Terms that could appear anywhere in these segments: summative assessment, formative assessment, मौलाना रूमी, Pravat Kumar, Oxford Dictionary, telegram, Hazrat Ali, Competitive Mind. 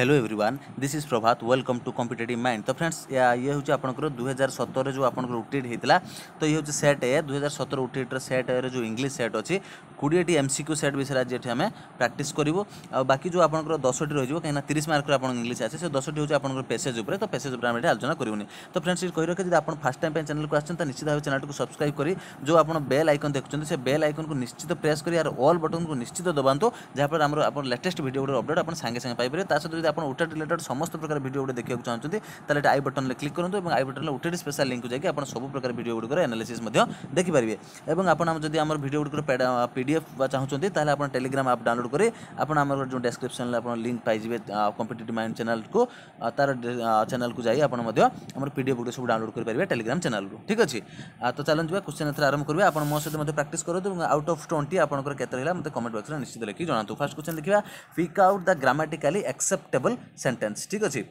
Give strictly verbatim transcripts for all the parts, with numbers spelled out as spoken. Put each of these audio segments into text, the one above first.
Hello everyone this is Prabhat welcome to competitive mind. तो friends ये हूँ आपंकर दुई हजार सतर जो आपंकर उटेट होता तो ये हूँ सेट ए दुई हजार सतर उटेट सेट ए जो इंग्लीश सेट अच्छी कोड़े एमसीक्यू सेट विषय आज ये आम प्राक्ट करूँ आ बाकी जो आपंकर दस टी रही है कहीं तीस मार्क आप इंग्लीश आसे दस टी हूँ आपंकर पेसेज उपर तो पेसेज उपर आम आलोचना करूनी। तो फ्रेंड्स ये कही रखे जब आप फर्स्ट टाइम चैनल को आसान तो निश्चित भाव चैनल को सब्सक्राइब करी जो आप बेल आइकन देखते से बेल आइकन को निश्चित प्रेस कर ऑल बटन को निश्चित दबातु जहाँफल आम आप लेटेस्ट भिडियो अपडेट आप सागे सागे पाइपर ताकि यदि आप उटेट रिलेटेड समस्त प्रकार भिडियो गुड देखा चाहते हैं आई बटन में क्लिक करूँ और आई बटन में उटेट स्पेशल लिंक को जाकर आप सब प्रकार भिडियो गुड एनालिसिस देखिपारे और आपड़ भिडियो गुड पीडीएफ चाहते हैं आप टेलीग्राम आप डाउनलोड करें आपमर जो डिस्क्रिप्शन आप लिंक पाइबे कॉम्पिटिटिव माइंड चैनल को तार चैनल को जाइए आपड़ पीडीएफ गुड सब डाउनलोड करेंगे टेलीग्राम चैनल को। ठीक अच्छे तो चलते क्वेश्चन एथर आरंभ करेंगे आप मो सहित प्रैक्टिस करूँ आउट ऑफ ट्वेंटी आपंकर के मतलब कमेंट बॉक्स में निश्चित लिखिए जनातु। फर्स्ट क्वेश्चन देखा pick out the grammatically acceptable sentence. ठीक अच्छे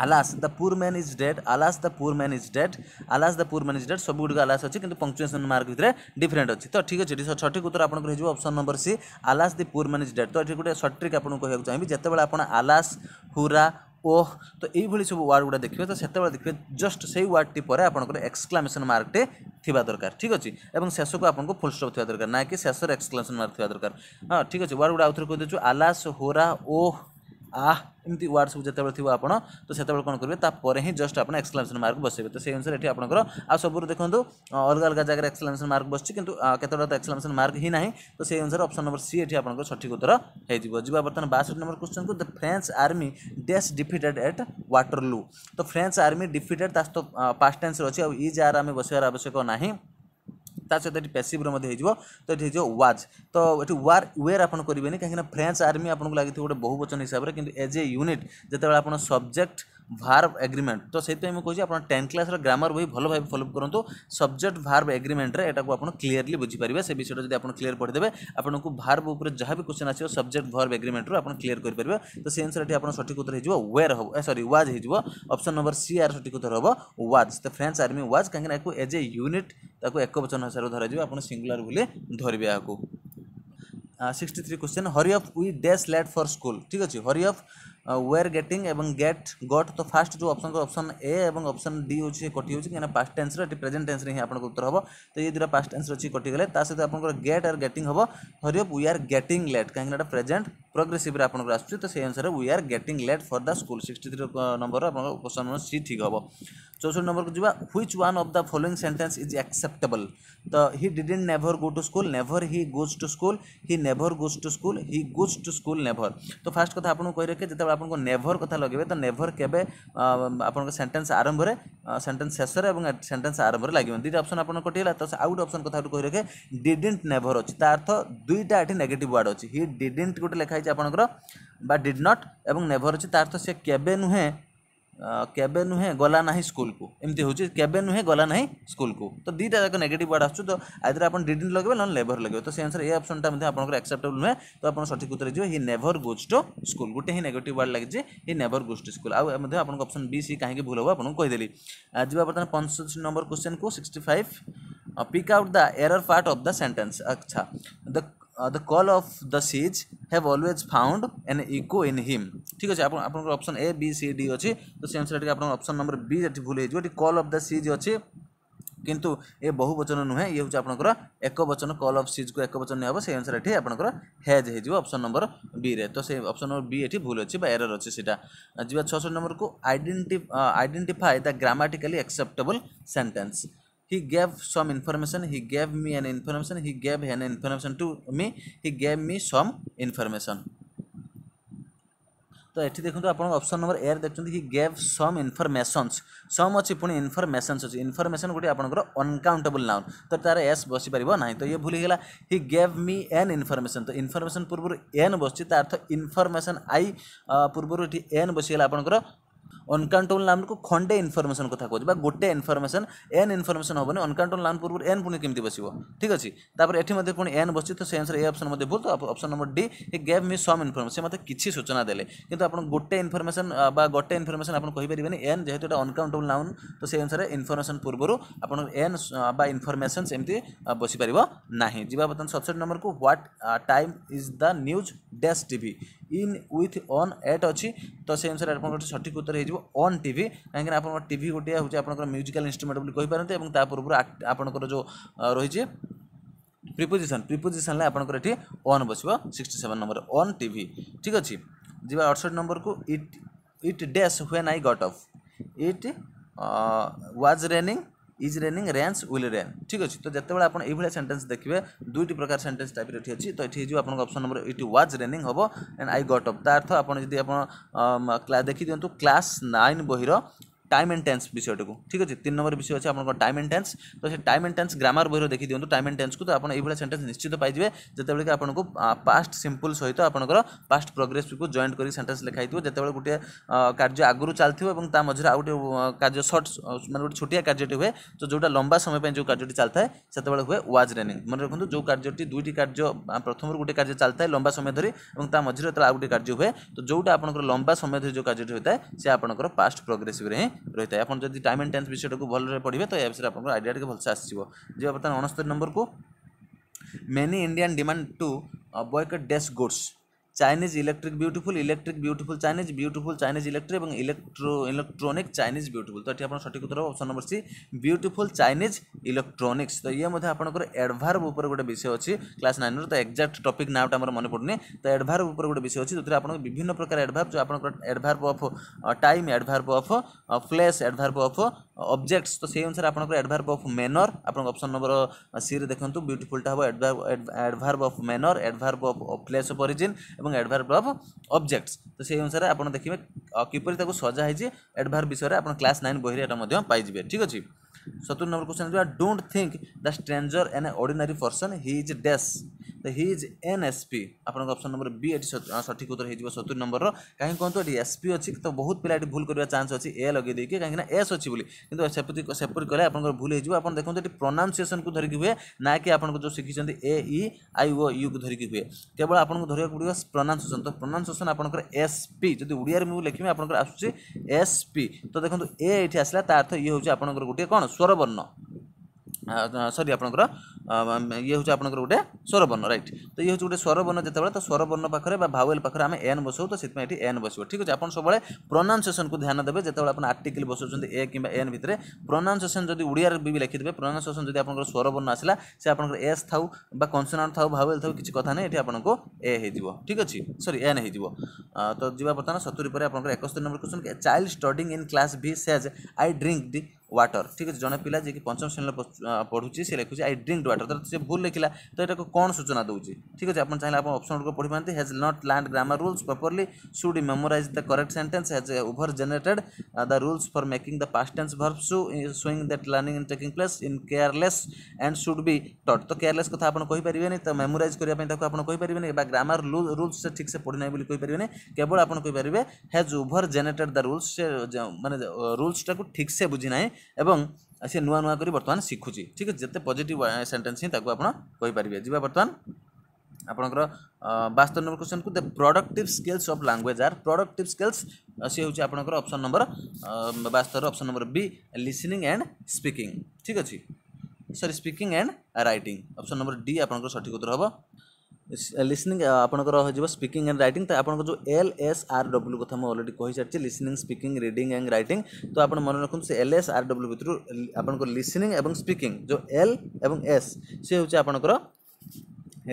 alas the poor man is dead alas the poor man is dead alas the poor man is dead सब गुड़क आलास अच्छी किंतु पंक्चुएसन मार्क भितर डिफरेंट अच्छी। तो ठीक अच्छे सठिक उत्तर आप option number C alas the poor man is dead. तो ये गोटे सट्रिक आपको कहूँ चाहिए जितेबाला आप आलास हुरा ओह तो यही सब वार्ड गुड़ा देखिए तो से देखिए जस्ट से वार्ड टी पर आपंकर एक्सक्लामेसन मार्क टे दरकार। ठीक अच्छे और शेष को आपको फुल स्टॉप थी दरकार ना कि शेष एक्सक्लामेसन मार्क थी दरकार। हाँ ठीक अच्छे वार्ड गुड़ा आउ थे कहीदेचु आलास होरा ओह आ एमती वार्ड सब जितेबाला थी आप तो से कौन करेंगे तापर ही जस्ट आप एक्सक्लामेसन मार्क बसबे तो से अनुसार ये आपंकर आ सबूर देखो अलग अलग जगह एक्सक्लामेसन मार्क बसची किंतु केतटा तो एक्सक्लामेसन मार्क ही ना तो से अनुसार ऑप्शन नंबर सी ये आपंकर सठिक उत्तर हो जी। बर्तमान बासठ नंबर क्वेश्चन को the French army dash defeated at Waterloo. तो फ्रेंच आर्मी डिफिटेड तास तो पास्ट टेंस अच्छी आउ ई जार आम बसवार आवश्यक ना ताकि ये पैसिव्रे हो तो ये हो वाज तो ये वार वेयर आपन करेंगे कहीं फ्रेंच आर्मी आपको लगी गोटे बहुवचन हिसाब से किंतु एज ए यूनिट जितेबाला आप सब्जेक्ट भार्ब एग्रीमेंट तो से मुझे आप टेन्थ क्लास ग्रामर बही भल भाव फॉलो करूँ सब्जेक्ट भार्ब एग्रीमेंट रे एटा को आप क्लीयरली बुझीपारे से विषय जब आप क्लीयर पढ़देवे आपको भार्ब उपरे जहाँ भी क्वेश्चन आसो सब्जेक्ट भार्ब एग्रीमेंट रू आप क्लीयर करेंगे तो से अनुसार ये आप सठिक उत्तर हो वेयर हम सरी वाज हो ऑप्शन नंबर सी आर सठिक उत्तर हम वाज। तो फ्रेंच आर्मी वाज कहीं एज ए यूनिट एक वचन हिसाब से धर आप सिंगुलर बोले धरवे आपको। Sixty three question hurry up we dash late for school. ठीक अच्छे हरी अफ वेयर गेटिंग एवं गेट गॉट तो फास्ट जो ऑप्शन ऑप्शन ए एवं ऑप्शन डी हो कटि हो कहीं पास्ट टेंस प्रेजेंट टेंस ही आपको उत्तर हम तो ये दूसरा पास्ट टेंस अच्छी कटिगले सहित आपको गेट आर गेटिंग हम hurry up we are getting late कहीं प्रेजेंट प्रोग्रेसिव आप से अनुसार we are getting late for the school. Sixty three number आप क्वेश्चन सी ठीक हम। चौसठ नंबर को जावा which one of the following sentence is acceptable. तो he didn't never go to school never he goes to school he never goes to school he goes to school never. तो fast कथा आपको कही रखे जिते आपको नेवर कथा लगे तो नेवर केबे आपन सेंटेंस आरंभ रे सेंटेंस शेष रे और सेंटेंस आरंभ रे लगे दुईटा ऑप्शन आपन कटिला तो आउ गोटे ऑप्शन कथा कही रखे डिडंट नेवर अच्छी अर्थ दुईटा ये नेगेटिव वर्ड अच्छी ही डिडंट गोटे लिखाई आपंकर बा डिड नॉट एवं नेवर अच्छी तार से केबे नुहे केबे नुहे गला ना स्कूल को एमती होची केबे नुहे गला ना स्कूल को तो दीटा जाक नेगेटिव वर्ड आसो तो आइदर आप डिडंट लगे ना नेवर लगे तो से आंसर ए ऑप्शन टा आपको एक्सेप्टेबल नुहे तो आप सठिक उत्तर जो he never goes to school गोटे ही नेगेटिव वर्ड लगे he never goes to school आउ आपको ऑप्शन बी सी कहीं भूल हम आपको कहीदेली। आज बर्तमान पैंसठ नंबर क्वेश्चन को sixty five pick out the error part of the sentence. अच्छा the the call of the seas have always found an echo in him. ठीक अच्छे आपको option A B C D अच्छी तो से अनुसार आप ऑप्शन नंबर बी ये भूल हो कॉल ऑफ द सीज अच्छी किंतु ये बहुवचन नुहे ये हूँ आपंकर एक वचन कॉल ऑफ सीज को एक वचन नहीं हम से अनुसार ये आपंकर हेज हो ऑप्शन नंबर बी रे तो से ऑप्शन नंबर बी ये भूल अच्छी एरर अच्छी सीटा जी। छह सौ नंबर को identify identify the grammatically acceptable sentence. He gave some information. He gave me an information. He gave an information to me. He gave me some information. तो ये देखो आप ऑप्शन नंबर ए देखते ही गेव सम इनफॉरमेशंस सम अच्छी पुणी इनफॉरमेशंस अच्छी information गोटे आपंकर अनकाउंटेबल नाउन तो तार एस बस पार ना तो ये भूल गला ही गेव मी एन इनफॉरमेशन तो इनफॉरमेशन पूर्व एन बस अर्थ इनफॉरमेशन आई पूर्व एन बसगला आपंकर अनकाउंटेबल नाउन को खंडे इनफॉरमेशन कथा कहूँ गोटे इनफॉरमेशन एन इनफॉरमेशन हेन अनकाउंटेबल नाउन पूर्व एन पुणी केमती बस ठीक अच्छे तापर एटी पुणी एन बस तो से आंसर ए ऑप्शन मत भूल। तो option number D a gave me some information से मत किसी सूचना देले किंतु आप गोटे इनफॉरमेशन गोटे इनफॉरमेशन आप कहींपर एन जेहेतु एटा अनकाउंटेबल नाउन तो से अनुसार इनफॉरमेशन पूर्व आप एन बा इनफॉरमेशन एमती बसीपर ना जी। बर्तमान सतसठ नंबर को what time is the news dash TV in with on at अच्छी तो से अनुसार आप सठिक उत्तर हो ऑन टीवी कहीं आप टीवी गोटे हूँ आप म्यूजिकल इंस्ट्रुमेंट कहींपारती और पूर्व आपंकर जो रही प्रिपोजिशन प्रिपोजिशन आपंकर ये ऑन बस sixty seven number on TV ठीक अच्छे। जी अड़सठ नंबर को it it dash when I got up it was raining is raining rains will rain ठीक अच्छे। तो जिते आप सेन्टेंस देखिए दुईट प्रकार सेन्टेंस टाइप ये अच्छी तो ये आप option number it was raining हम एंड आई गॉट अप तार्थ आपड़ी देखी दिखाँ क्लास नाइन बहीर टाइम एंड टेन्स विषय को ठीक अच्छे। तीन नंबर विषय अच्छे आप टाइम एंड टेन्स तो से टाइम एंड टेन्स ग्रामर बही देखी दिखाँ टाइम एंड टेन्स को तो आप ये सेन्टेंस निश्चित पाइबे जितेबाला कि आपको पास्ट सिंपल सहित आपंकर पास्ट प्रोग्रेस को जॉइंट कर सेन्टेंस लिखाई जितेबाला गोटे कार्य आगुरी चलता मझे आउ गए कार्य सर्ट मैं गोटे छोटिया कार्य हुए तो जोटा लंबा समय पर जो कार्य चलता है सेतबे हुए वाज रेनिंग मन रखु जो कार्य दुईट कार्य प्रथम गोटे कार्य चलता है लंबा समय धरी और मझे जो आउ गए कार्य हुए तो जोटा आपंकर लंबा समय धरी जो कार्य होता है से आपंकर पास्ट प्रोग्रेस हिं रही है आपन जब टाइम एंड टेन्स विषय को भल पढ़े तो यह विषय आप आइडिया टे भलसे आसो। जी बर्तमान उनहत्तर नंबर को many Indian demand to boycott dash goods Chinese electric beautiful electric beautiful Chinese beautiful Chinese electric और इलेक्ट्रो इलेक्ट्रोनिक चाइनीज ब्यूटीफुल तो ये आप सठिक उत्तर option number C beautiful Chinese electronics तो ये आपंकर एडभार्ब उपर गोटे विषय अच्छी क्लास नाइन तो एक्जाक्ट टॉपिक नाटा मोर मन पड़ने तो एडभार्ब उपर गोटे विषय अच्छी जो आप विभिन्न प्रकार एडभार्ब जो आप adverb of time adverb of place adverb of objects तो से अनुसार आपंकर एडभार्ब ऑफ मैनर आप ऑप्शन नंबर सी रे देखंतु ब्यूटीफुल टा हो adverb of manner adverb of place of origin adverb of objects तो से अनुसार आप देखिए किपर सजा है एडभार्ब विषय आप क्लास नाइन बही में पाइबे ठीक अच्छे। सत्तर नंबर क्वेश्चन जो don't think the stranger an ordinary person he is dash तो he is an S P आपन ऑप्शन नंबर बी एट सठिक उत्तर हो सत्तर नंबर कहीं कहूँ ये एस पी अच्छी तो बहुत पिला भूल कर चांस अच्छी ए लगे देखिए कहीं एस अच्छी बोली कितनी सेपरी कहले आप भूल हो देखो ये प्रोनाउंसिएशन को धरिकी हुए ना कि आपको जो शिखिंट ए ई आई ओ यू को धरिकी हुए केवल आपको धरने को पड़ेगा प्रोनाउंसिएशन तो प्रोनाउंसिएशन आपंकर एस पी जब ओडिया में लिखी आपंकर आसूसी एस पी तो देखो ए ये आसला अर्थ ये हूँ आपंकर गोटे कौन स्वरवर्ण सॉरी आपंकर ये हूँ आपंकर गोटे स्वरवर्ण राइट तो ये हूँ गोटे स्वरवर्ण जितेबाला तो स्वरवर्ण पाखे भावेल पाखे आम एन बसो तो से एन बस ठीक अच्छे। आप सब प्रोनाउंसिएशन को ध्यान देते जब आप आर्टिकल बसाउं ए कि एन भितर प्रोनाउंसिएशन जब ओडिया भी लिखिदेवे प्रोनाउंसिएशन जब आप स्वरवर्ण आसला से आप एस था कनसोनाट था भावेल था किसी कथा नहीं ये आपको ए हो ठीक अच्छे सरी एन हो तो जी। बर्तमान सतुरी पर आप इकहत्तर number question child studying in class भी says I drink the water ठीक अच्छे। जन पिला जी पंचम श्रेणी पढ़ुची से लिखुची आई ड्रिंक वाटर तो सी भूल लिखला तो ये कौन सूचना दूसरी ठीक अच्छे। आप चाहिए आप ऑप्शन को पढ़ी पाते has not learned grammar rules properly should memorise the correct sentence has over generated the rules for making the past tense verbs showing that learning in taking place in careless and should be taught तो careless कथा आप कहींपारे तो memorise करने grammar rules से ठीक से पढ़ी ना कहींपारे केवल आपंपारे has over generated the rules माने रूल्स टाक ठीक से बुझी ना एवं से नुआ नुआ करी बर्तमान शिखुची ठीक है। जिते पॉजिटिव सेंटेंस हिं ताकू आपण कहि परिबे जी। बर्तमान आपनकर बास्तव नंबर क्वेश्चन को the productive skills of language are productive skills सी हूँ आपनकर ऑप्शन नंबर बास्तव option number B listening and speaking ठीक अच्छे sorry speaking and writing option number D आपनकर सठिक उत्तर होबो लिसनिंग आपंकर स्पीकिंग एंड राइटिंग तो आपको जो एल एस आर डब्ल्यू कथ मुझे अलरेडी कही सारी listening speaking reading and writing तो आप मन रखु से एल एस आर डब्ल्यू भितर आपंकर लिसनिंग एवं स्पीकिंग जो एल एवं एस सी हूँ आपंकर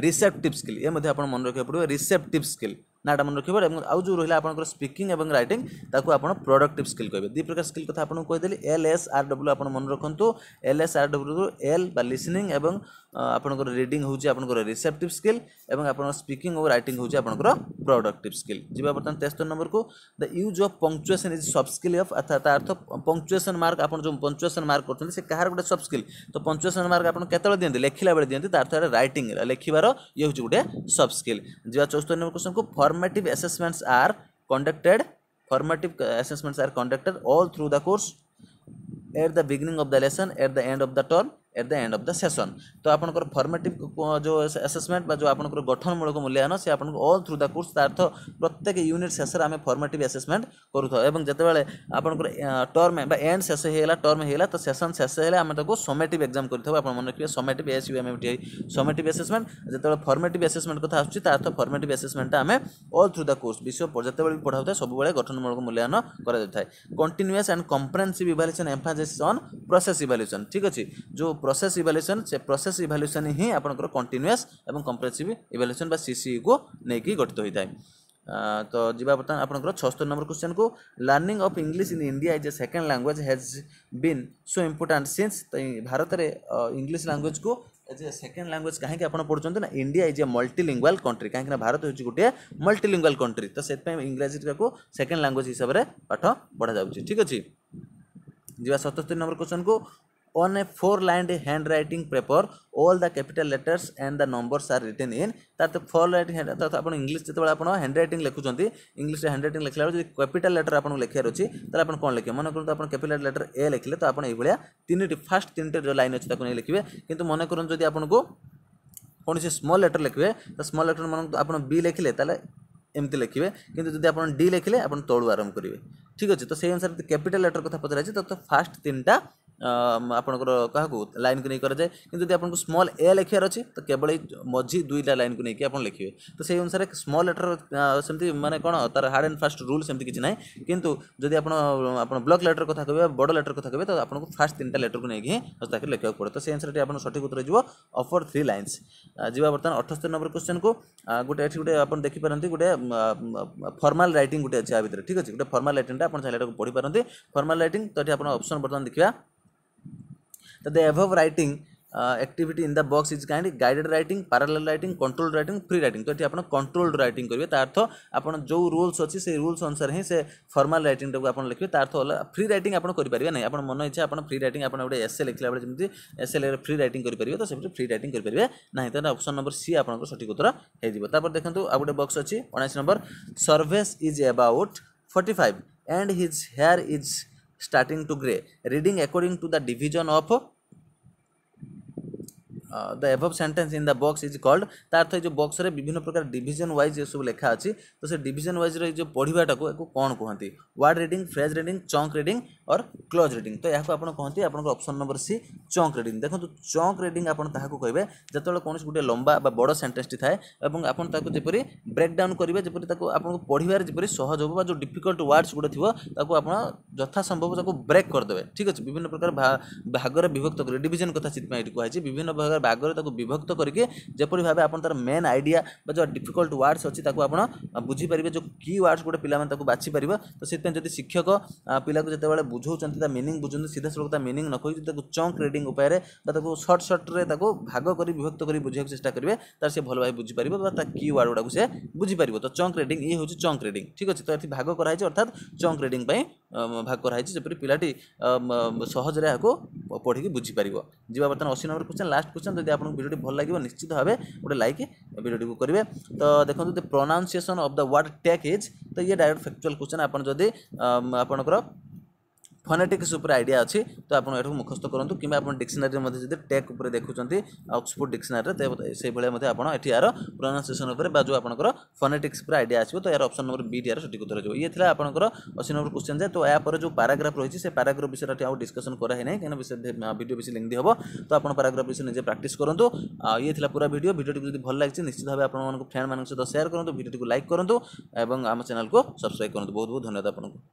रिसेप्टिव स्किल ये मध्य मन रखा पड़ो रिसेप्टिव स्किल नाटा मन रखा पड़े आउ जो रहा आपंकर स्पीकिंग एवं राइटिंग ताकू आप प्रोडक्टिव स्किल कहे दी प्रकार स्किल कथ आपको कहीदेली एल एस आर डब्ल्यू आप मन रखु L S R W L बा लिसनिंग एवं आपंकर रीडिंग हूँ आपंकर रिसेप्टिव स्किल एवं आपंकर स्पीकिंग और राइटिंग हूँ आपंकर प्रोडक्टिव स्किल जी। बर्तमान तेहत्तर नंबर को the use of punctuation is soft skill of अर्थात अर्थ पंक्चुएशन मार्क आप जो पंक्चुएशन मार्क करते से कहार गोटे सॉफ्ट स्किल तो पंक्चुएशन मार्क आप केतले दियंती लिखला बेले दियंती तार थारे राइटिंग लिखिबार ये हूँ गोटे सॉफ्ट स्किल जी। चौहत्तर नंबर क्वेश्चन को formative assessments are conducted formative assessments are conducted all through the course, at the beginning of the lesson, at the end of the term, at the end of the session. तो आपन को formative जो assessment बा जो आपन को गठन मूलक मूल्यांकन से आपन को all through the course तार तो प्रत्येक unit session आमे formative assessment करूँ था एवं जब वाले आपन को term में बा end session हेला term हेला तो session session हेला आमे तो को summative exam करूँ था आपन मन के summative S U M M T I summative assessment जब वाले formative assessment को था उचित तार तो formative assessment आमे all through the course विषयों पर जब वाले पढ़ाते सब वाले गठन मूलक मूल्यांकन करा जाता है. Continuous and comprehensive evaluation emphasis on process evaluation. ठीक है जी जो प्रोसेस इवैल्यूएशन से प्रोसेस इवैल्यूएशन ही आपण को कंटीन्यूअस एवं कंप्रेहेंसिव इवैल्यूएशन बा सीसी को नेकी गठित होई थाय. तो जिबा बता आपण को sixty-six नंबर क्वेश्चन को learning of English in India is a second language has been so important since. Bharat रे इंग्लिश लैंग्वेज को एज अ सेकंड लैंग्वेज काहे कि आपण पढचोंत ना India is a multilingual country काहे कि ना भारत होची गुटे मल्टीलिंगुअल कंट्री तो सेत पे इंग्लिश को सेकंड लैंग्वेज हिसाब रे पाठ पढा जाउची. ठीक अछि जिबा seventy-seven नंबर क्वेश्चन को on a four-lined handwriting paper, all the capital letters and the numbers are written in. तातो four-lined hand तो अपन इंग्लिश जब वाला अपन handwriting लिखु चंदी इंग्लिश handwriting लिखला वाला जो capital letter अपन लिखे रोची तो अपन कौन लिखे मने करूँ तो अपन capital letter A लिखले तो अपन ये बोले तीन टे first तीन टे जो line होची ताको नहीं लिखिए किंतु मने करूँ जो दी अपन को कौन सी small letter लिखिए तो small letter मने तो अपन B लिखले ताले M ते लिखिए किंतु जो दी अपन D लिखले अपन तोड़ आरंभ करिए. ठीक अछि तो सही आंसर कैपिटल लेटर कथा पचरा छै त फर्स्ट तीनटा आपन को काहू लाइन को नै कर जाय किंतु जदि आपन को स्मॉल ए लिखियर अछि त केवल मझी दुईटा लाइन को नै कि आपन लिखियो तो सही आंसर स्मॉल लेटर सेमति माने कोन तार हार्ड एंड फास्ट रूल सेमति किछ नै किंतु जदि आपन आपन ब्लॉक लेटर कथा कहबे बड लेटर कथा कहबे त आपन को फर्स्ट तीनटा लेटर को नै कि हस्ता के लिखियो पड़त. सही आंसर आपन सठिक उत्तर जिवो अपर थ्री लाइंस. जिवा बर्तन seventy-eight नंबर क्वेश्चन को गुटे एठी गुटे आपन देखि परंती गुटे फॉर्मल राइटिंग गुटे अछि आ भीतर. ठीक अछि गुटे फॉर्मल राइटिंग अपन चाहले को पढ़ी पारंती फॉर्मल राइटिंग तो अपन ऑप्शन बर्तन देखिया तो the above writing activity in the box is kind guided writing parallel writing controlled writing free writing तो ये आपन कंट्रोल्ड राइटिंग करिवे तार अर्थ आपन जो रूल्स अछि से रूल्स अनुसार ही से फॉर्मल राइटिंग को आपन लिखिवे तार अर्थ फ्री राइटिंग आपन करि परिबे नै आपन मन इच्छा आपन फ्री राइटिंग आपन ओडे एसए लिखला बडे जेमति एसए ले फ्री राइटिंग करि परिबे तो सेबे फ्री राइटिंग करि परिबे नै त ऑप्शन नंबर सी आपन को सटीक उत्तर हे दिबो. तापर देखंतु आ बडे बॉक्स अछि nineteen number Sarvesh is about forty-five and his hair is starting to grey. Reading according to the division of uh, the above sentence in the box is called. तार तो जो box रे विभिन्न प्रकार division wise ये सब लिखा अछि तो से division wise रे जो पढ़िबा टाको एको कोन कहंती word reading, phrase reading, chunk reading और close reading तो याको आपण कहंती आपण को option number C chunk reading. देखंतु chunk reading आपण ताहाको कहबे जतबेला कोनस गुटे लंबा बा बडो सेंटेंस ती थाए एवं आपण ताको जेपरि ब्रेक डाउन करिवे जेपरि ताको आपण को पढ़िबार जेपरि सहज होबा जो डिफिकल्ट वर्ड्स गुटे थिवो ताको आपण यथा संभव ताको ब्रेक कर देबे. ठीक अछि विभिन्न प्रकार भाग रे विभक्त कर डिवीजन कथा चित में कहै छै विभिन्न भाग भाग रे ताको विभक्त करके जेपरि भाबे आपण तार मेन आइडिया बा जो डिफिकल्ट वर्ड्स अछि ताको आपण बुझी परिबे जो की वर्ड्स गुटे पिला मन ताको बाछि परिबे तो सेते जदि शिक्षक पिला को जतबेला बुझौचंती ता मीनिंग बुझंती सीधा सरलता मीनिंग न कहि ताको चंक रीडिंग उपाय रे बा ताको शॉर्ट शॉर्ट रे ताको भाग करी विभक्त करी बुझै के चेष्टा करबे तार से भल भाई बुझी परिबो बा ता कीवर्ड गुडा को से बुझी परिबो तो चंक रीडिंग ई होची चंक रीडिंग. ठीक अछि तो एथि भाग कराय छै अर्थात चंक रीडिंग पई भाग कराय छै जेपरि पिलाटी सहज रे हको पढि के बुझी परिबो. जिबा बर्तन eighty number question last question जदि आपन वीडियो भल लागिवो निश्चित भाबे गुडा लाइक वीडियो को करबे. तो देखंतु the pronunciation of the word take is तो ये डायरेक्ट फैक्चुअल क्वेश्चन आपन जदि आपन को फोनेटिक्स ऊपर आइडिया अछि तो आपण एठो मुखस्त करंतु किबा आपण डिक्शनरी मध्ये जदि टेक ऊपर देखुचंती ऑक्सफोर्ड डिक्शनरी रे से भले मध्ये आपण एठी आरो प्रोनाउंसिएशन ऊपर बाजू आपनकर फोनेटिक्स ऊपर आइडिया आछिबो तो यार ऑप्शन नंबर बी रे सटीक उत्तर जो ये थिला आपनकर eighty नंबर क्वेश्चन जे तो या पर जो पैराग्राफ रहिछि से पैराग्राफ विषय आउ डिस्कशन करा हे नै केना विषय वीडियो बेसी लेंथी होबो तो आपण पैराग्राफ विषय निजे प्रैक्टिस करंतु. ये थिला पूरा वीडियो वीडियो टी जदि भल लागछि निश्चित भाबे आपण मानको फ्रेंड मानको साथ शेयर करंतु वीडियो टी को लाइक करंतु एवं आम चैनल को सब्सक्राइब करंतु. बहुत बहुत धन्यवाद आपनको.